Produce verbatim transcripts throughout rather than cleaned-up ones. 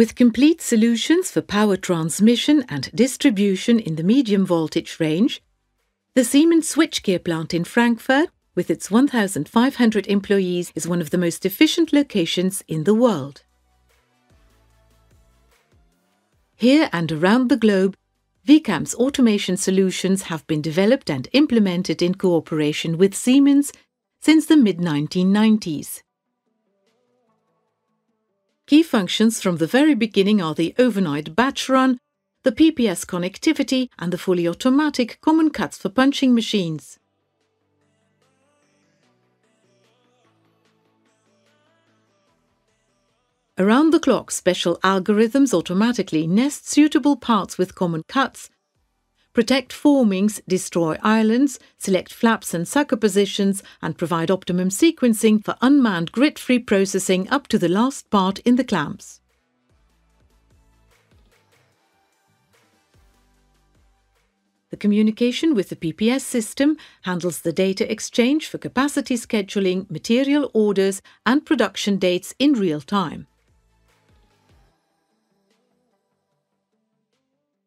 With complete solutions for power transmission and distribution in the medium voltage range, the Siemens switchgear plant in Frankfurt, with its one thousand five hundred employees, is one of the most efficient locations in the world. Here and around the globe, WiCAM's automation solutions have been developed and implemented in cooperation with Siemens since the mid nineteen nineties. Key functions from the very beginning are the overnight batch run, the P P S connectivity and the fully automatic common cuts for punching machines. Around-the-clock special algorithms automatically nest suitable parts with common cuts, protect formings, destroy islands, select flaps and sucker positions, and provide optimum sequencing for unmanned grid-free processing up to the last part in the clamps. The communication with the P P S system handles the data exchange for capacity scheduling, material orders, and production dates in real time.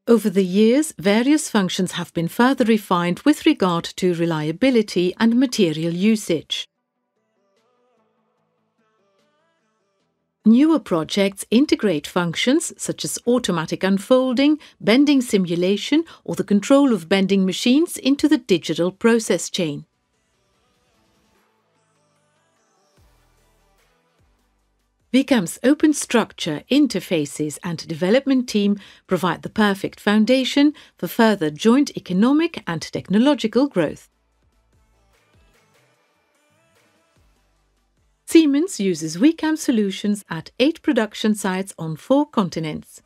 Over the years, various functions have been further refined with regard to reliability and material usage. Newer projects integrate functions such as automatic unfolding, bending simulation, or the control of bending machines into the digital process chain. WiCAM's open structure, interfaces and development team provide the perfect foundation for further joint economic and technological growth. Siemens uses WiCAM solutions at eight production sites on four continents.